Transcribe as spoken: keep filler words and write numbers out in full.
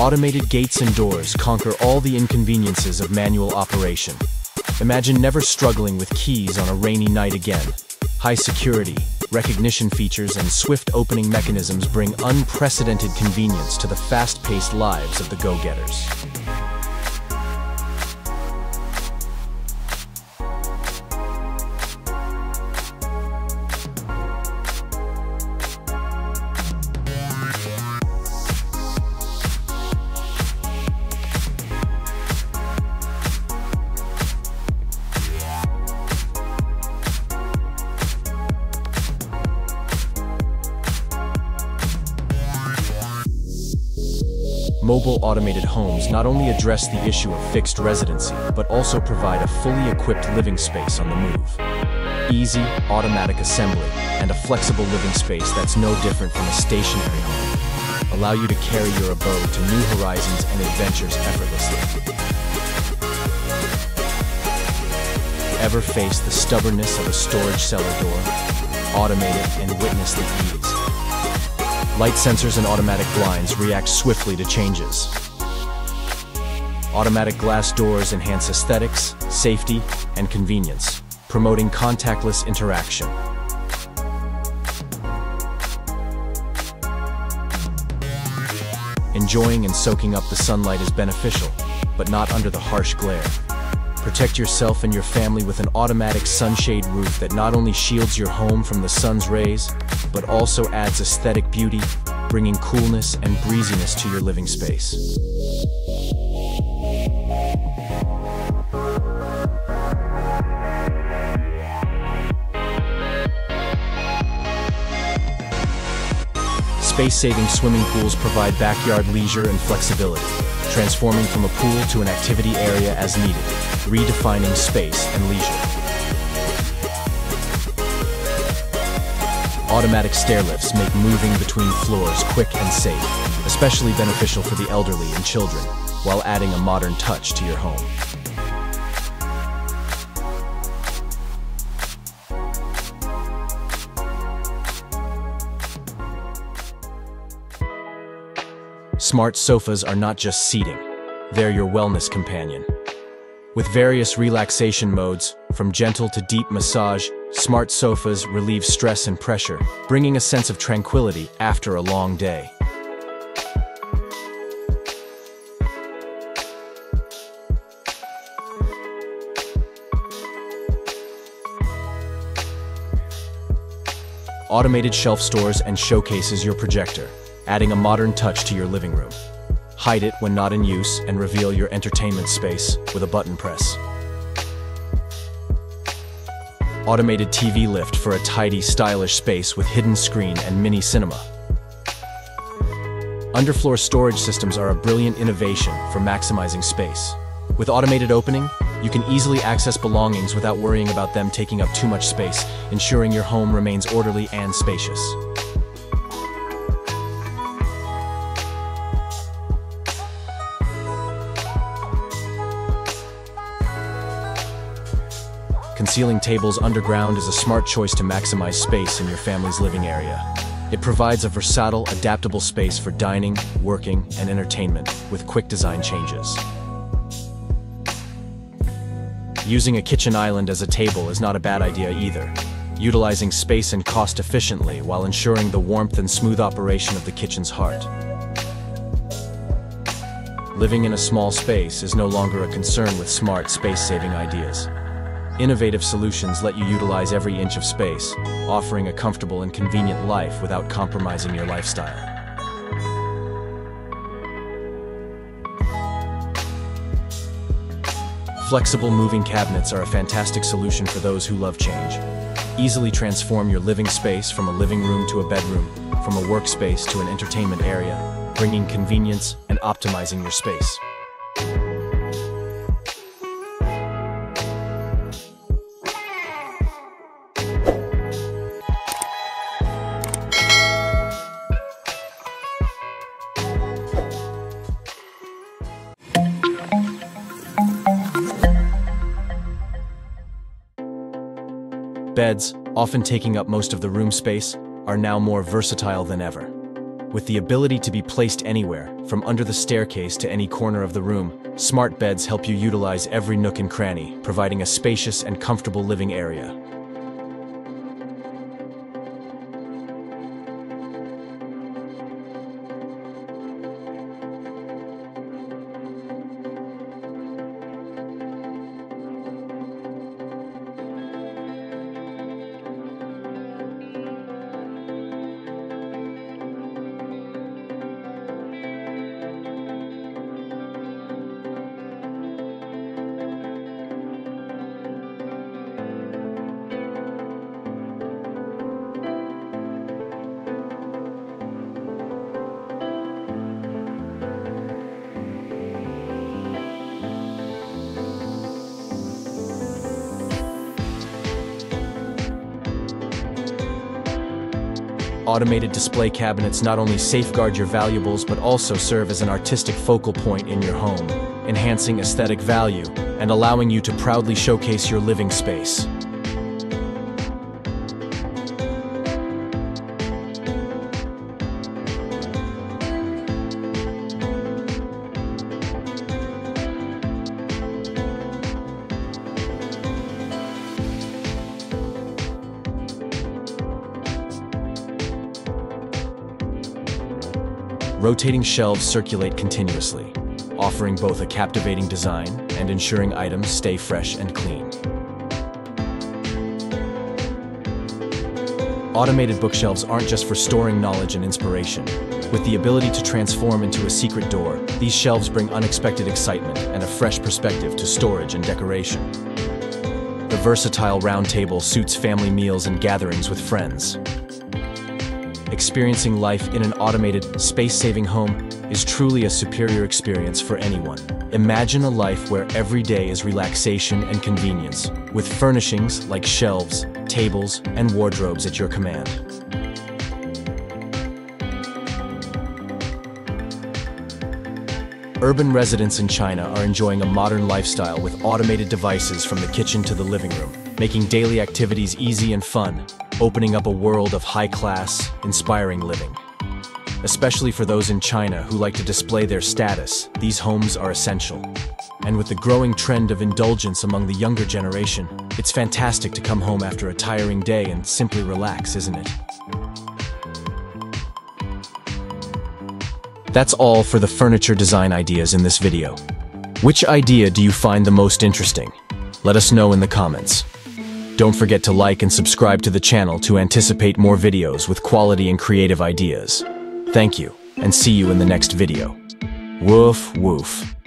Automated gates and doors conquer all the inconveniences of manual operation. Imagine never struggling with keys on a rainy night again. High security, recognition features, and swift opening mechanisms bring unprecedented convenience to the fast-paced lives of the go-getters. Mobile automated homes not only address the issue of fixed residency, but also provide a fully equipped living space on the move. Easy, automatic assembly, and a flexible living space that's no different from a stationary home, allow you to carry your abode to new horizons and adventures effortlessly. Ever face the stubbornness of a storage cellar door? Automate it and witness the ease. Light sensors and automatic blinds react swiftly to changes. Automatic glass doors enhance aesthetics, safety, and convenience, promoting contactless interaction. Enjoying and soaking up the sunlight is beneficial, but not under the harsh glare. Protect yourself and your family with an automatic sunshade roof that not only shields your home from the sun's rays, but also adds aesthetic beauty, bringing coolness and breeziness to your living space. Space-saving swimming pools provide backyard leisure and flexibility, transforming from a pool to an activity area as needed, redefining space and leisure. Automatic stair lifts make moving between floors quick and safe, especially beneficial for the elderly and children, while adding a modern touch to your home. Smart sofas are not just seating, they're your wellness companion. With various relaxation modes, from gentle to deep massage, smart sofas relieve stress and pressure, bringing a sense of tranquility after a long day. Automated shelf stores and showcases your projector, adding a modern touch to your living room. Hide it when not in use and reveal your entertainment space with a button press. Automated T V lift for a tidy, stylish space with hidden screen and mini cinema. Underfloor storage systems are a brilliant innovation for maximizing space. With automated opening, you can easily access belongings without worrying about them taking up too much space, ensuring your home remains orderly and spacious. Concealing tables underground is a smart choice to maximize space in your family's living area. It provides a versatile, adaptable space for dining, working, and entertainment with quick design changes. Using a kitchen island as a table is not a bad idea either, utilizing space and cost efficiently while ensuring the warmth and smooth operation of the kitchen's heart. Living in a small space is no longer a concern with smart, space-saving ideas. Innovative solutions let you utilize every inch of space, offering a comfortable and convenient life without compromising your lifestyle. Flexible moving cabinets are a fantastic solution for those who love change. Easily transform your living space from a living room to a bedroom, from a workspace to an entertainment area, bringing convenience and optimizing your space. Beds, often taking up most of the room space, are now more versatile than ever. with the ability to be placed anywhere, from under the staircase to any corner of the room. Smart beds help you utilize every nook and cranny, providing a spacious and comfortable living area. Automated display cabinets not only safeguard your valuables but also serve as an artistic focal point in your home, enhancing aesthetic value and allowing you to proudly showcase your living space. Rotating shelves circulate continuously, offering both a captivating design and ensuring items stay fresh and clean. Automated bookshelves aren't just for storing knowledge and inspiration. With the ability to transform into a secret door, these shelves bring unexpected excitement and a fresh perspective to storage and decoration. The versatile round table suits family meals and gatherings with friends. Experiencing life in an automated, space-saving home is truly a superior experience for anyone. Imagine a life where every day is relaxation and convenience, with furnishings like shelves, tables, and wardrobes at your command. Urban residents in China are enjoying a modern lifestyle with automated devices from the kitchen to the living room, making daily activities easy and fun, opening up a world of high-class, inspiring living. Especially for those in China who like to display their status, these homes are essential. And with the growing trend of indulgence among the younger generation, it's fantastic to come home after a tiring day and simply relax, isn't it? That's all for the furniture design ideas in this video. Which idea do you find the most interesting? Let us know in the comments. Don't forget to like and subscribe to the channel to anticipate more videos with quality and creative ideas. Thank you, and see you in the next video. Woof woof.